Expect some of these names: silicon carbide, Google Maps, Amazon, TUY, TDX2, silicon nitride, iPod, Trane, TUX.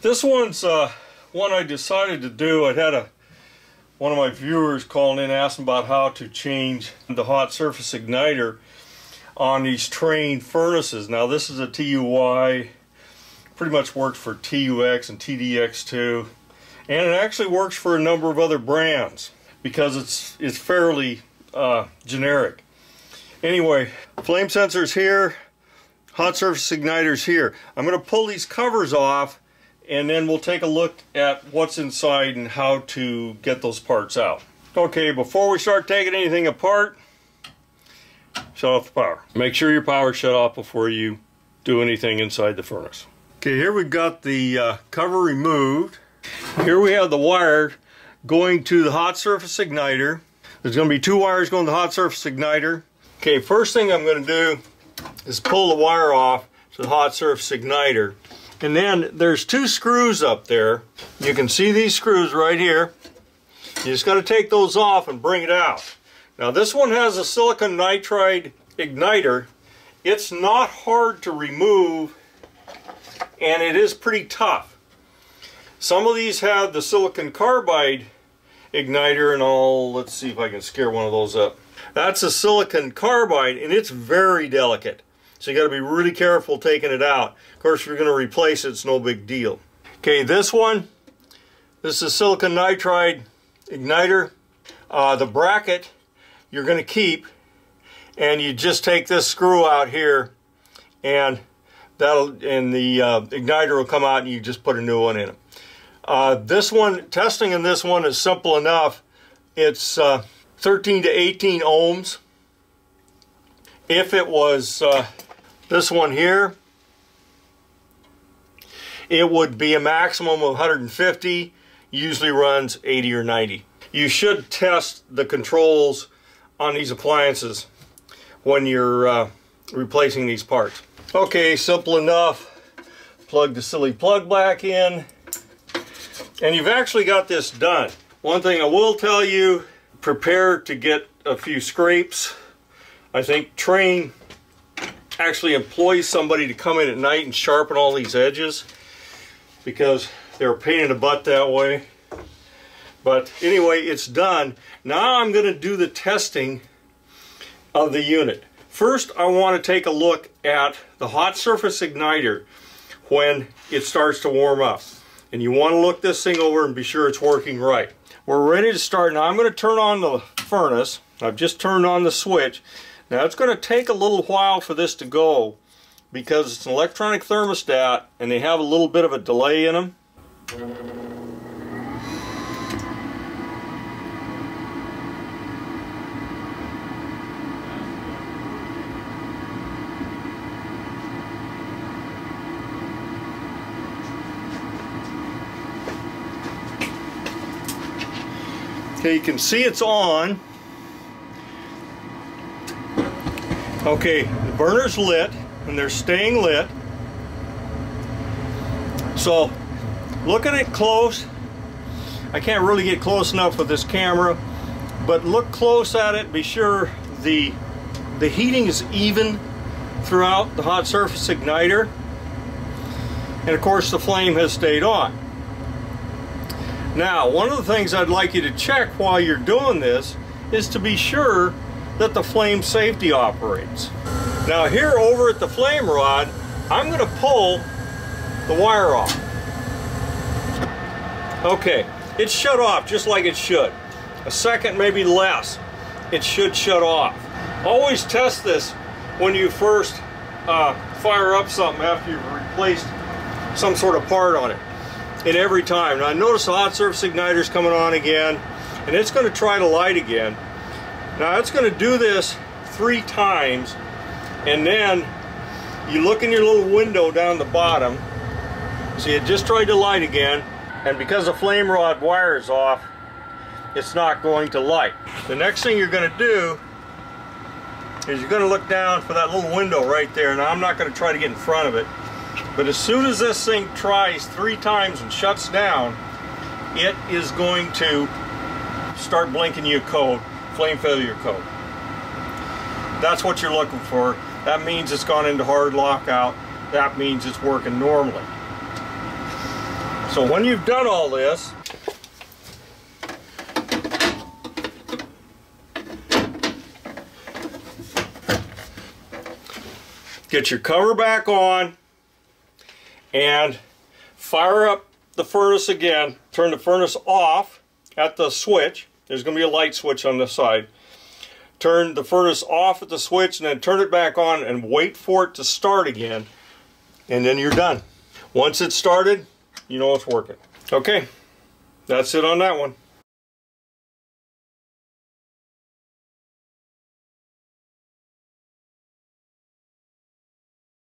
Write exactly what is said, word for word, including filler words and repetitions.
This one's uh, one I decided to do. I had a one of my viewers calling in asking about how to change the hot surface igniter on these train furnaces. Now this is a T U Y, pretty much works for T U X and T D X two, and it actually works for a number of other brands because it's it's fairly uh, generic. Anyway, flame sensor's here, hot surface igniter's here. I'm going to pull these covers off and then we'll take a look at what's inside and how to get those parts out. Okay, before we start taking anything apart, shut off the power. Make sure your power shut off before you do anything inside the furnace. Okay, here we've got the uh, cover removed. Here we have the wire going to the hot surface igniter. There's going to be two wires going to the hot surface igniter. Okay, first thing I'm going to do is pull the wire off to the hot surface igniter. And then there's two screws up there. You can see these screws right here. You just got to take those off and bring it out. Now this one has a silicon nitride igniter. It's not hard to remove and it is pretty tough. Some of these have the silicon carbide igniter, and I'll, let's see if I can scare one of those up. That's a silicon carbide and it's very delicate. So you got to be really careful taking it out. Of course, if you're going to replace it, it's no big deal. Okay, this one, this is silicon nitride igniter. Uh, the bracket you're going to keep, and you just take this screw out here, and that'll and the uh, igniter will come out, and you just put a new one in it. Uh, this one, testing in this one is simple enough. It's uh, thirteen to eighteen ohms. If it was uh, this one here, it would be a maximum of one hundred fifty, usually runs eighty or ninety. You should test the controls on these appliances when you're uh, replacing these parts. Okay, simple enough. Plug the silly plug back in, and you've actually got this done. One thing I will tell you, prepare to get a few scrapes. I think Train actually employs somebody to come in at night and sharpen all these edges because they're a pain in the butt that way. But anyway, it's done. Now I'm going to do the testing of the unit. First, I want to take a look at the hot surface igniter when it starts to warm up. And you want to look this thing over and be sure it's working right. We're ready to start. Now I'm going to turn on the furnace. I've just turned on the switch. Now it's going to take a little while for this to go because it's an electronic thermostat and they have a little bit of a delay in them. Okay, you can see it's on. Okay, the burner's lit, and they're staying lit. So, look at it close. I can't really get close enough with this camera, but look close at it. Be sure the, the heating is even throughout the hot surface igniter. And of course, the flame has stayed on. Now, one of the things I'd like you to check while you're doing this is to be sure that the flame safety operates. Now here over at the flame rod, I'm going to pull the wire off. Okay, it shut off just like it should. A second, maybe less, it should shut off. Always test this when you first uh, fire up something after you've replaced some sort of part on it. And every time. Now notice the hot surface igniter's coming on again, and it's going to try to light again. Now it's going to do this three times, and then you look in your little window down the bottom. See, it just tried to light again, and because the flame rod wire is off, it's not going to light. The next thing you're going to do is you're going to look down for that little window right there. Now I'm not going to try to get in front of it, but as soon as this thing tries three times and shuts down, it is going to start blinking you a code. Flame failure code. That's what you're looking for. That means it's gone into hard lockout. That means it's working normally. So when you've done all this, get your cover back on and fire up the furnace again. Turn the furnace off at the switch. There's going to be a light switch on the side. Turn the furnace off at the switch and then turn it back on and wait for it to start again, and then you're done. Once it's started, you know it's working. Okay, that's it on that one.